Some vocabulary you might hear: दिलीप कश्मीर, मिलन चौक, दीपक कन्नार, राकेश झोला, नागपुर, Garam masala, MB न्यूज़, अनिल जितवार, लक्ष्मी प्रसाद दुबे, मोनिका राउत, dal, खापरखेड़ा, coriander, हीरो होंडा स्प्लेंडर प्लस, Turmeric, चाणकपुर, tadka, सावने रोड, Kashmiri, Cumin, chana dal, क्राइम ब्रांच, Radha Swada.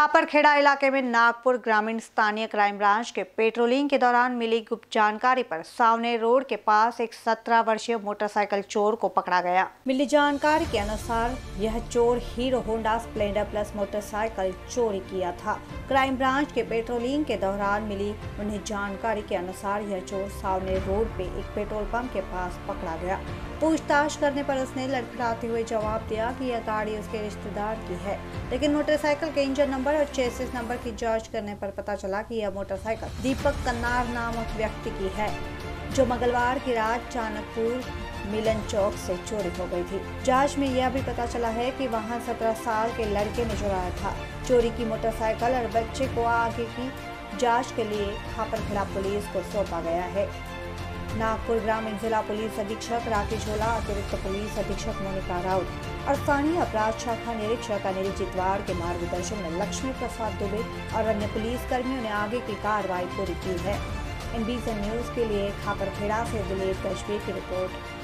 खापरखेड़ा इलाके में नागपुर ग्रामीण स्थानीय क्राइम ब्रांच के पेट्रोलिंग के दौरान मिली गुप्त जानकारी पर सावने रोड के पास एक 17 वर्षीय मोटरसाइकिल चोर को पकड़ा गया। मिली जानकारी के अनुसार यह चोर हीरो होंडा स्प्लेंडर प्लस motorcycle चोरी किया था। क्राइम ब्रांच के पेट्रोलिंग के दौरान मिली उन्हें जानकारी के अनुसार यह चोर सावने रोड पे एक पेट्रोल पंप के पास पकड़ा गया। पूछताछ करने पर उसने लड़खड़ाते हुए जवाब दिया कि यह गाड़ी उसके रिश्तेदार की है, लेकिन मोटरसाइकिल के इंजन नंबर और चेसिस नंबर की जांच करने पर पता चला कि यह मोटरसाइकिल दीपक कन्नार नामक व्यक्ति की है, जो मंगलवार की रात चाणकपुर मिलन चौक से चोरी हो गई थी। जांच में यह भी पता चला है कि वहां 17 साल के लड़के ने चुराया था। चोरी की मोटरसाइकिल और बच्चे को आगे की जाँच के लिए खापरखेड़ा पुलिस को सौंपा गया है। नागपुर ग्रामीण जिला पुलिस अधीक्षक राकेश झोला, अतिरिक्त पुलिस अधीक्षक मोनिका राउत और स्थानीय अपराध शाखा निरीक्षक अनिल जितवार के मार्गदर्शन में लक्ष्मी प्रसाद दुबे और अन्य पुलिस कर्मियों ने आगे की कार्रवाई पूरी की है। MB न्यूज़ के लिए खापरखेड़ा से दिलीप कश्मीर की रिपोर्ट।